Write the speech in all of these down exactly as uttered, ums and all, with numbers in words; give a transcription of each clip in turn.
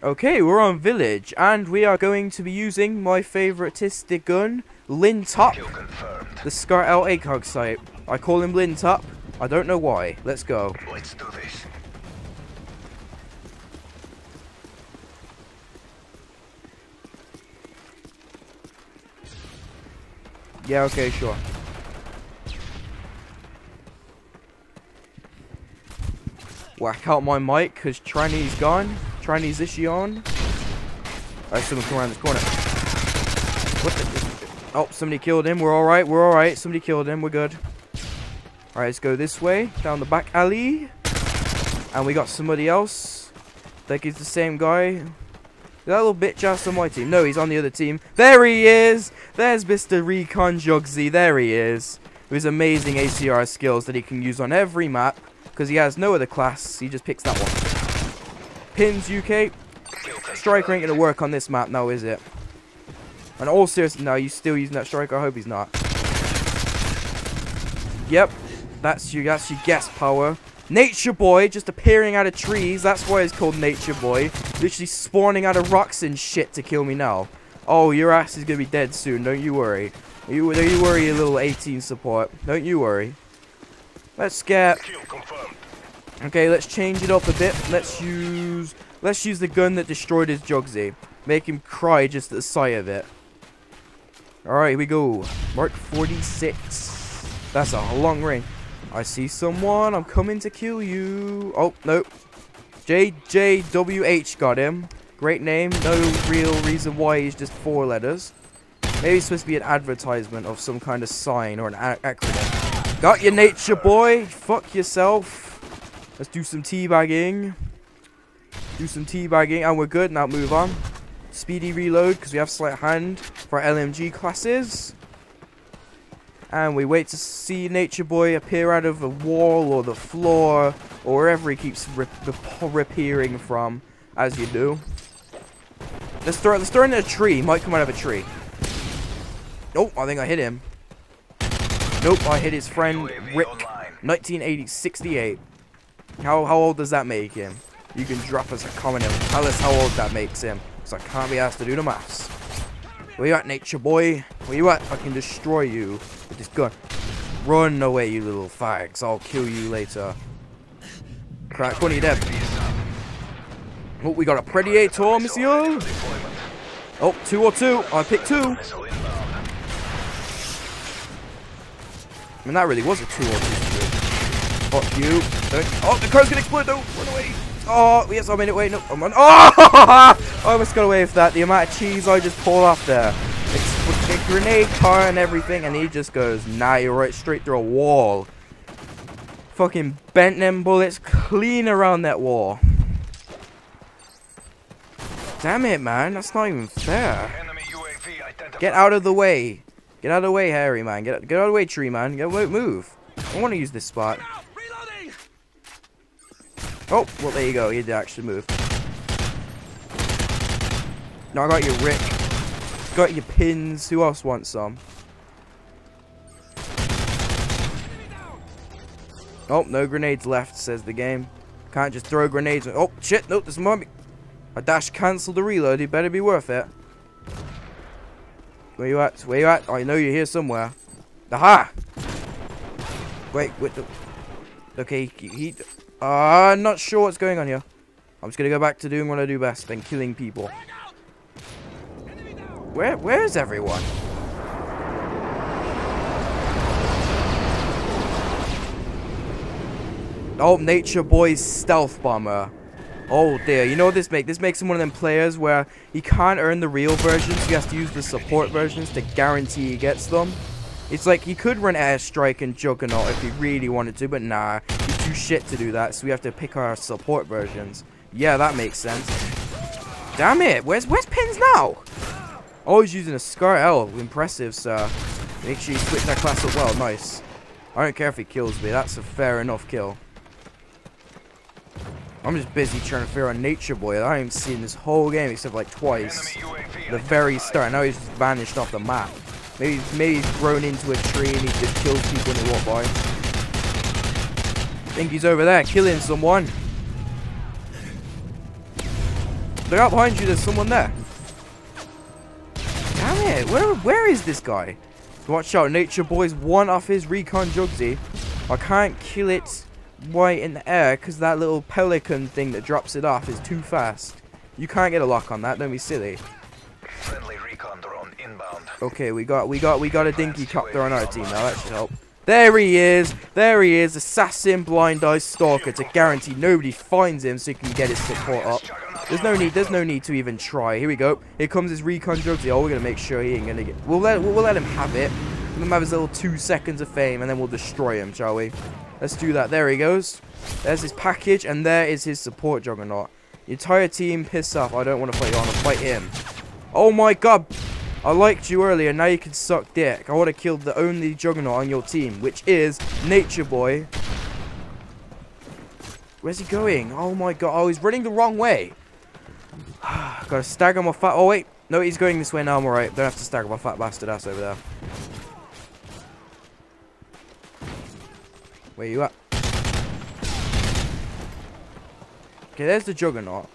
Okay, we're on Village, and we are going to be using my favouritistic gun, Lin Top, the Scar L ACOG sight. I call him Lin Top. I don't know why. Let's go. Let's do this. Yeah, okay, sure. Whack out my mic, because Trani's gone. Trani's issue on. Alright, someone come around this corner. What the? Oh, somebody killed him. We're alright, we're alright. Somebody killed him, we're good. Alright, let's go this way. Down the back alley. And we got somebody else. I think it's the same guy. That little bitch ass on my team. No, he's on the other team. There he is! There's Mister Recon Jugsy. There he is. With his amazing A C R skills that he can use on every map. Because he has no other class, he just picks that one. Pins U K. Striker ain't going to work on this map now, is it? And all seriousness, no, you still using that Striker? I hope he's not. Yep, that's your, that's your guess power. Nature Boy just appearing out of trees, that's why he's called Nature Boy. Literally spawning out of rocks and shit to kill me now. Oh, your ass is going to be dead soon, don't you worry. You, don't you worry, you little eighteen support. Don't you worry. Let's get... Okay, let's change it up a bit. Let's use... Let's use the gun that destroyed his Jugsy. Make him cry just at the sight of it. Alright, here we go. Mark forty-six. That's a long range. I see someone. I'm coming to kill you. Oh, nope. J J W H got him. Great name. No real reason why he's just four letters. Maybe it's supposed to be an advertisement of some kind of sign or an acronym. Got your Nature Boy. Fuck yourself. Let's do some teabagging. Do some teabagging. And we're good. Now move on. Speedy reload. Because we have slight hand for our L M G classes. And we wait to see Nature Boy appear out of a wall or the floor. Or wherever he keeps rip appearing from. As you do. Let's throw, let's throw in a tree. He might come out of a tree. Oh, I think I hit him. Nope, I hit his friend Rick. nineteen eighty, sixty-eight. How how old does that make him? You can drop us a comment and tell us how old that makes him. Because I can't be asked to do the maths. Where you at, Nature Boy? Where you at? I can destroy you with this gun. Run away, you little fags. I'll kill you later. Crack, corner, you're dead. Oh, we got a Predator, monsieur. Oh, two or two. I picked two. I mean, that really was a two or two. Fuck you. Oh, the car's gonna explode though. Run away. Oh, yes, I'm in it. Wait, no. I'm on. Oh, I almost got away with that. The amount of cheese I just pulled off there. It's a grenade car and everything, and he just goes, nah, you're right, straight through a wall. Fucking bent them bullets clean around that wall. Damn it, man. That's not even fair. Get out of the way. Get out of the way, hairy man. Get, get out of the way, tree man. Get out of the way, move. I want to use this spot. Oh, well, there you go. He did actually move. No, I got your Rick. Got your pins. Who else wants some? Oh, no grenades left, says the game. Can't just throw grenades. Oh, shit. Nope, this might be... I dash cancelled the reload. It better be worth it. Where you at? Where you at? I know you're here somewhere. Aha! Wait, wait. The... Okay, he... Uh, I'm not sure what's going on here. I'm just going to go back to doing what I do best and killing people. Where? Where is everyone? Oh, Nature Boy's stealth bomber. Oh dear, you know what this makes? This makes him one of them players where he can't earn the real versions, he has to use the support versions to guarantee he gets them. It's like he could run Airstrike and Juggernaut if he really wanted to, but nah, he's too shit to do that, so we have to pick our support versions. Yeah, that makes sense. Damn it, where's where's Pins now? Oh, he's using a Scar L, impressive, sir. Make sure you switch that class up well, nice. I don't care if he kills me, that's a fair enough kill. I'm just busy trying to figure out Nature Boy. I haven't seen this whole game except like twice. The very start. Now he's just vanished off the map. Maybe he's, maybe he's grown into a tree and he just kills people when they walk by. I think he's over there killing someone. Look out behind you, there's someone there. Damn it, where, where is this guy? Watch out, Nature Boy's one off his Recon Jugsy. I can't kill it right in the air because that little pelican thing that drops it off is too fast. You can't get a lock on that, don't be silly. Friendly recon drone inbound. Okay, we got we got we got a dinky copter on our team now, that should help. There he is! There he is, Assassin, Blind Eye, Stalker, to guarantee nobody finds him so he can get his support up. There's no need there's no need to even try. Here we go. Here comes his Recon Jugsy. Oh, we're gonna make sure he ain't gonna get we'll let we'll, we'll let him have it. Let him have his little two seconds of fame and then we'll destroy him, shall we? Let's do that. There he goes. There's his package and there is his support Juggernaut. Your entire team piss off. I don't want to fight you. I want to fight him. Oh my god. I liked you earlier. Now you can suck dick. I would have killed the only Juggernaut on your team, which is Nature Boy. Where's he going? Oh my god. Oh, he's running the wrong way. Gotta stagger my fat. Oh wait. No, he's going this way now. I'm alright. Don't have to stagger my fat bastard ass over there. Where you at? Okay, there's the Juggernaut.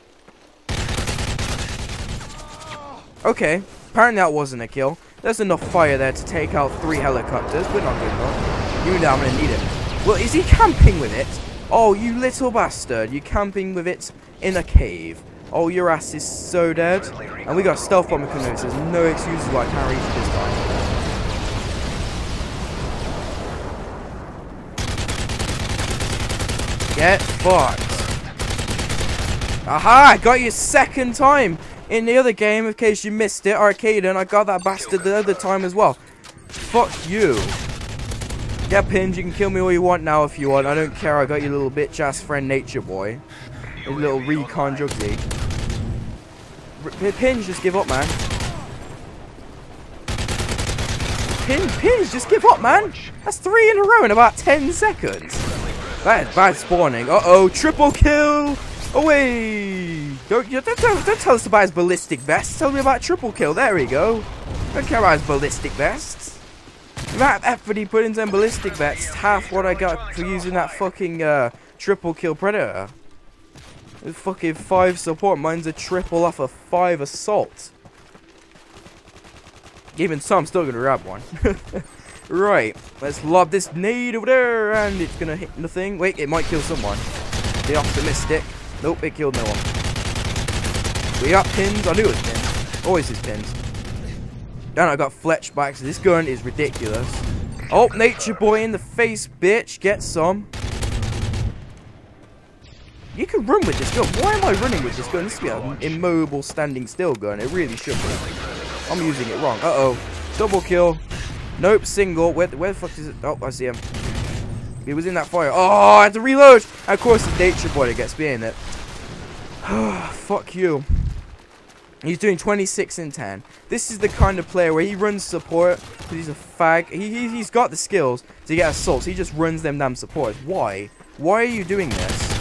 Okay, apparently that wasn't a kill. There's enough fire there to take out three helicopters. We're not good enough. You know I'm gonna need it. Well, is he camping with it? Oh, you little bastard. You're camping with it in a cave. Oh, your ass is so dead. And we got a stealth bomber coming in. There's no excuses why I can't reach this guy. Get fucked. Aha! I got you second time in the other game, in case you missed it. Arcaden, I got that bastard the other time as well. Fuck you. Yeah, Pins, you can kill me all you want now if you want. I don't care, I got your little bitch ass friend Nature Boy. Your little Recon Jugsy. Pins, just give up, man. Pins, Pins, just give up, man. That's three in a row in about ten seconds. That is bad spawning. Uh-oh, triple kill! Away! Don't, don't, don't, don't tell us about his ballistic vests. Tell me about triple kill. There we go. Don't care about his ballistic vests. The amount of effort he put into them ballistic vests, half what I got for using that fucking uh, triple kill Predator. It's fucking five support. Mine's a triple off of five assault. Even so, I'm still gonna grab one. Right, let's lob this nade over there, and it's gonna hit nothing. Wait, it might kill someone. Be optimistic. Nope, it killed no one. We got Pins. I knew it was Pins. Always his Pins. And I got Fletch back, so this gun is ridiculous. Oh, Nature Boy in the face, bitch. Get some. You can run with this gun. Why am I running with this gun? This should be an immobile standing still gun. It really should be. I'm using it wrong. Uh-oh. Double kill. Nope, single. Where, where the fuck is it? Oh, I see him. He was in that fire. Oh, I had to reload. And of course, the Nature Boy gets me in it. Fuck you. He's doing twenty-six and ten. This is the kind of player where he runs support because he's a fag. He, he, he's got the skills to get assaults. He just runs them damn supports. Why? Why are you doing this?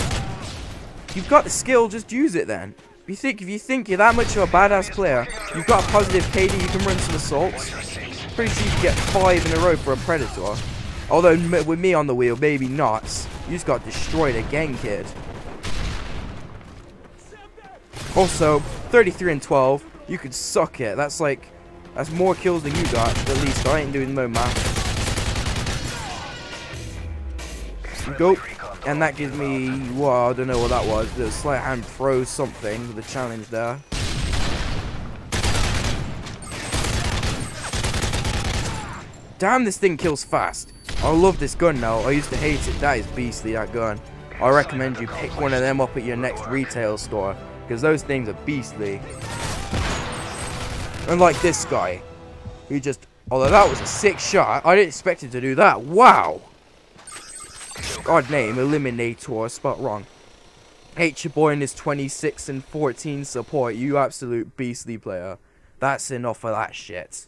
You've got the skill. Just use it then. If you think, if you think you're that much of a badass player, you've got a positive K D, you can run some assaults. Pretty sure you can get five in a row for a Predator. Although, with me on the wheel, maybe not. You just got destroyed again, kid. Also, thirty-three and twelve. You could suck it. That's like... That's more kills than you got. At least I ain't doing no math. Go. And that gives me... Well, I don't know what that was. The slight hand throw something with the challenge there. Damn, this thing kills fast. I love this gun now. I used to hate it. That is beastly, that gun. I recommend you pick one of them up at your next retail store, because those things are beastly. Unlike this guy, who just... Although that was a sick shot. I didn't expect him to do that. Wow. Odd name. Eliminator. Spot wrong. Hate your boy in his twenty-six and fourteen support. You absolute beastly player. That's enough of that shit.